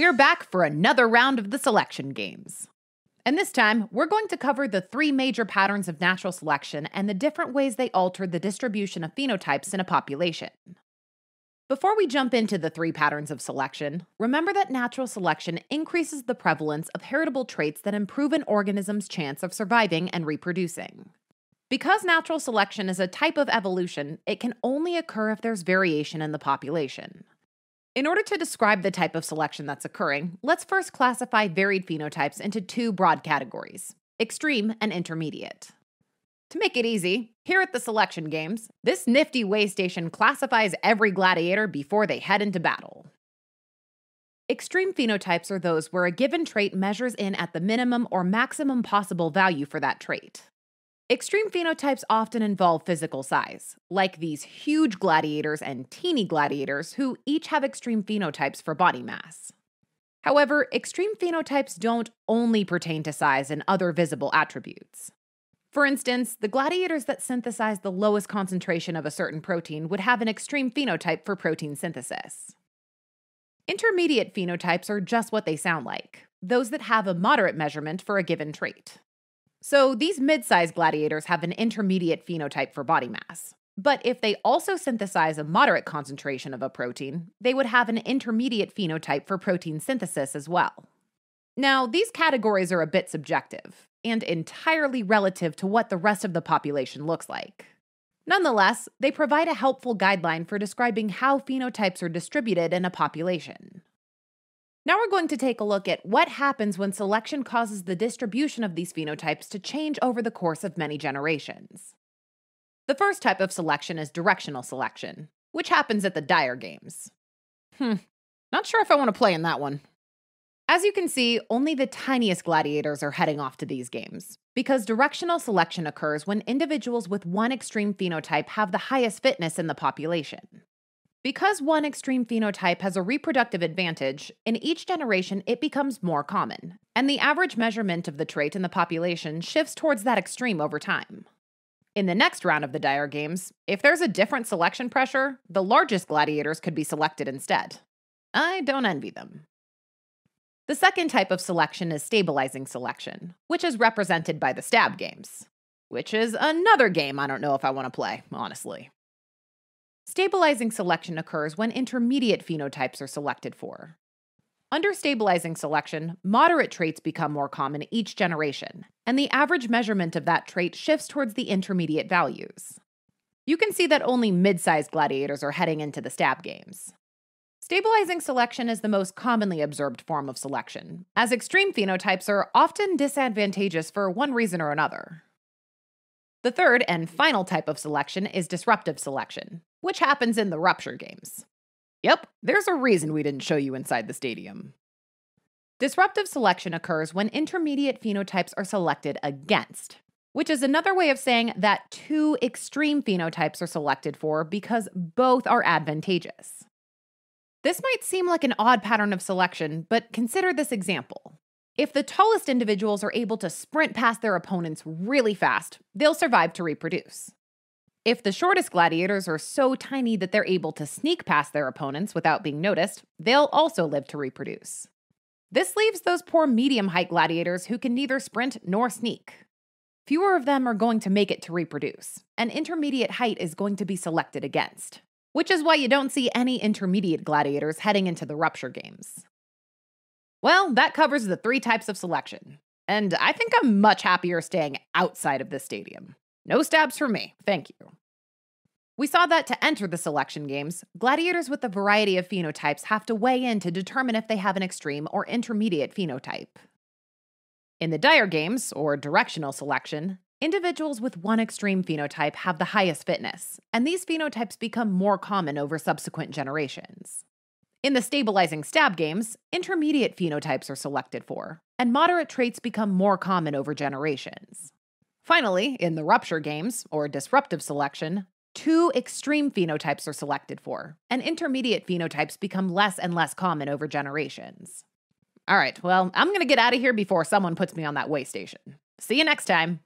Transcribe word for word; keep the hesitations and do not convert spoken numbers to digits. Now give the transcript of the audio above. We're back for another round of the selection games. And this time, we're going to cover the three major patterns of natural selection and the different ways they alter the distribution of phenotypes in a population. Before we jump into the three patterns of selection, remember that natural selection increases the prevalence of heritable traits that improve an organism's chance of surviving and reproducing. Because natural selection is a type of evolution, it can only occur if there's variation in the population. In order to describe the type of selection that's occurring, let's first classify varied phenotypes into two broad categories: extreme and intermediate. To make it easy, here at the Selection Games, this nifty weigh station classifies every gladiator before they head into battle. Extreme phenotypes are those where a given trait measures in at the minimum or maximum possible value for that trait. Extreme phenotypes often involve physical size, like these huge gladiators and teeny gladiators who each have extreme phenotypes for body mass. However, extreme phenotypes don't only pertain to size and other visible attributes. For instance, the gladiators that synthesize the lowest concentration of a certain protein would have an extreme phenotype for protein synthesis. Intermediate phenotypes are just what they sound like, those that have a moderate measurement for a given trait. So these mid-sized gladiators have an intermediate phenotype for body mass. But if they also synthesize a moderate concentration of a protein, they would have an intermediate phenotype for protein synthesis as well. Now, these categories are a bit subjective and entirely relative to what the rest of the population looks like. Nonetheless, they provide a helpful guideline for describing how phenotypes are distributed in a population. Now we're going to take a look at what happens when selection causes the distribution of these phenotypes to change over the course of many generations. The first type of selection is directional selection, which happens at the Dyer Games. Hmm, not sure if I want to play in that one. As you can see, only the tiniest gladiators are heading off to these games, because directional selection occurs when individuals with one extreme phenotype have the highest fitness in the population. Because one extreme phenotype has a reproductive advantage, in each generation it becomes more common, and the average measurement of the trait in the population shifts towards that extreme over time. In the next round of the Dyer Games, if there's a different selection pressure, the largest gladiators could be selected instead. I don't envy them. The second type of selection is stabilizing selection, which is represented by the Stab Games, which is another game I don't know if I want to play, honestly. Stabilizing selection occurs when intermediate phenotypes are selected for. Under stabilizing selection, moderate traits become more common each generation, and the average measurement of that trait shifts towards the intermediate values. You can see that only mid-sized gladiators are heading into the Stab Games. Stabilizing selection is the most commonly observed form of selection, as extreme phenotypes are often disadvantageous for one reason or another. The third and final type of selection is disruptive selection, which happens in the Rupture Games. Yep, there's a reason we didn't show you inside the stadium. Disruptive selection occurs when intermediate phenotypes are selected against, which is another way of saying that two extreme phenotypes are selected for because both are advantageous. This might seem like an odd pattern of selection, but consider this example. If the tallest individuals are able to sprint past their opponents really fast, they'll survive to reproduce. If the shortest gladiators are so tiny that they're able to sneak past their opponents without being noticed, they'll also live to reproduce. This leaves those poor medium-height gladiators who can neither sprint nor sneak. Fewer of them are going to make it to reproduce, and intermediate height is going to be selected against, which is why you don't see any intermediate gladiators heading into the Rupture Games. Well, that covers the three types of selection, and I think I'm much happier staying outside of this stadium. No stabs for me, thank you. We saw that to enter the Selection Games, gladiators with a variety of phenotypes have to weigh in to determine if they have an extreme or intermediate phenotype. In the Dyer Games, or directional selection, individuals with one extreme phenotype have the highest fitness, and these phenotypes become more common over subsequent generations. In the stabilizing Stab Games, intermediate phenotypes are selected for, and moderate traits become more common over generations. Finally, in the Rupture Games, or disruptive selection, two extreme phenotypes are selected for, and intermediate phenotypes become less and less common over generations. All right, well, I'm going to get out of here before someone puts me on that weigh station. See you next time!